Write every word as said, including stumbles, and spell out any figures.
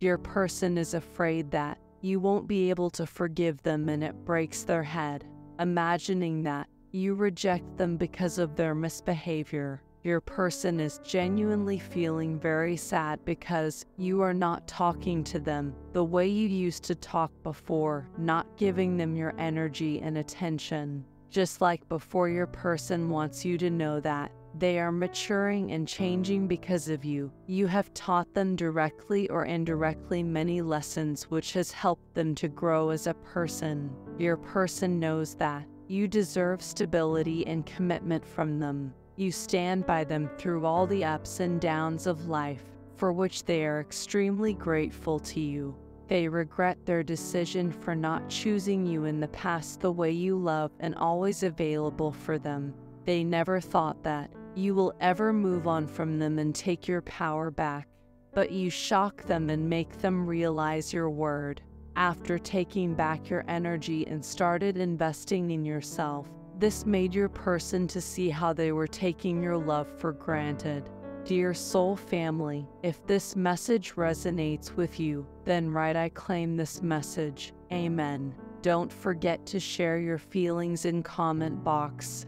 Your person is afraid that you won't be able to forgive them, and it breaks their head, imagining that you reject them because of their misbehavior. Your person is genuinely feeling very sad because you are not talking to them the way you used to talk before, not giving them your energy and attention. Just like before, your person wants you to know that they are maturing and changing because of you. You have taught them directly or indirectly many lessons which has helped them to grow as a person. Your person knows that you deserve stability and commitment from them. You stand by them through all the ups and downs of life, for which they are extremely grateful to you. They regret their decision for not choosing you in the past the way you love and always available for them. They never thought that you will ever move on from them and take your power back, but you shock them and make them realize your word. After taking back your energy and started investing in yourself, this made your person to see how they were taking your love for granted. Dear soul family, if this message resonates with you, then write "I claim this message. Amen." Don't forget to share your feelings in comment box.